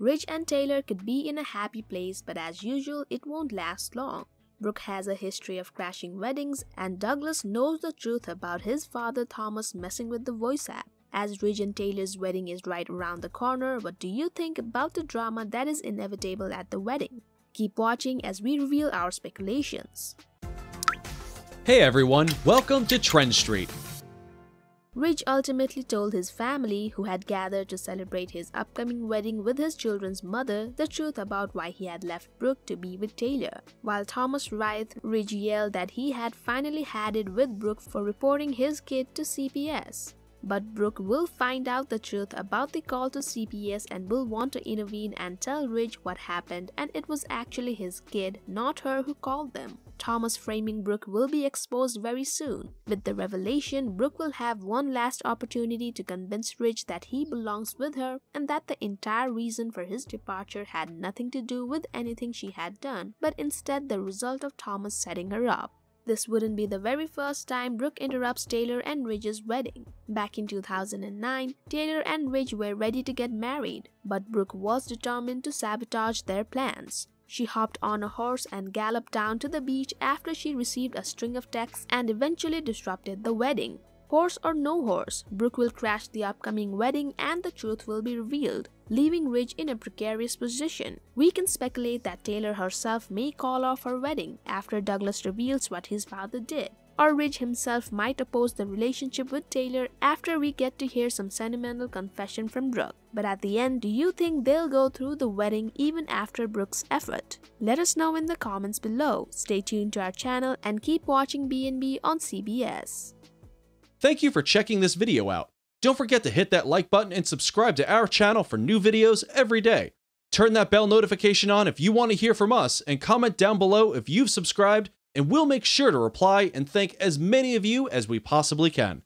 Ridge and Taylor could be in a happy place, but as usual, it won't last long. Brooke has a history of crashing weddings, and Douglas knows the truth about his father Thomas messing with the voice app. As Ridge and Taylor's wedding is right around the corner, what do you think about the drama that is inevitable at the wedding? Keep watching as we reveal our speculations. Hey everyone, welcome to Trend Street. Ridge ultimately told his family, who had gathered to celebrate his upcoming wedding with his children's mother, the truth about why he had left Brooke to be with Taylor. While Thomas writhed, Ridge yelled that he had finally had it with Brooke for reporting his kid to CPS. But Brooke will find out the truth about the call to CPS and will want to intervene and tell Ridge what happened, and it was actually his kid, not her, who called them. Thomas framing Brooke will be exposed very soon. With the revelation, Brooke will have one last opportunity to convince Ridge that he belongs with her and that the entire reason for his departure had nothing to do with anything she had done, but instead the result of Thomas setting her up. This wouldn't be the very first time Brooke interrupts Taylor and Ridge's wedding. Back in 2009, Taylor and Ridge were ready to get married, but Brooke was determined to sabotage their plans. She hopped on a horse and galloped down to the beach after she received a string of texts and eventually disrupted the wedding. Horse or no horse, Brooke will crash the upcoming wedding and the truth will be revealed, leaving Ridge in a precarious position. We can speculate that Taylor herself may call off her wedding after Douglas reveals what his father did. Or Ridge himself might oppose the relationship with Taylor after we get to hear some sentimental confession from Brooke. But at the end, do you think they'll go through the wedding even after Brooke's effort? Let us know in the comments below. Stay tuned to our channel and keep watching B&B on CBS. Thank you for checking this video out. Don't forget to hit that like button and subscribe to our channel for new videos every day. Turn that bell notification on if you want to hear from us, and comment down below if you've subscribed, and we'll make sure to reply and thank as many of you as we possibly can.